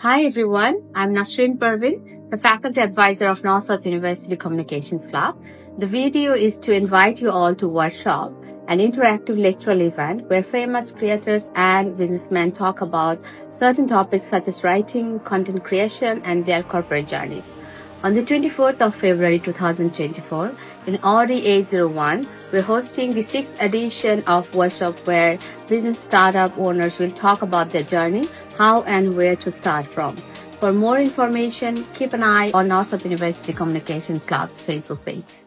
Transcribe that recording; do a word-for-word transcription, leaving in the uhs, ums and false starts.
Hi everyone, I'm Nasrin Pervin, the Faculty Advisor of North-South University Communications Club. The video is to invite you all to WordShop, an interactive lectural event where famous creators and businessmen talk about certain topics such as writing, content creation and their corporate journeys. On the twenty-fourth of February two thousand twenty-four, in R D eight oh one, we're hosting the sixth edition of WordShop where business startup owners will talk about their journey, how and where to start from. For more information, keep an eye on North-South University Communications Club's Facebook page.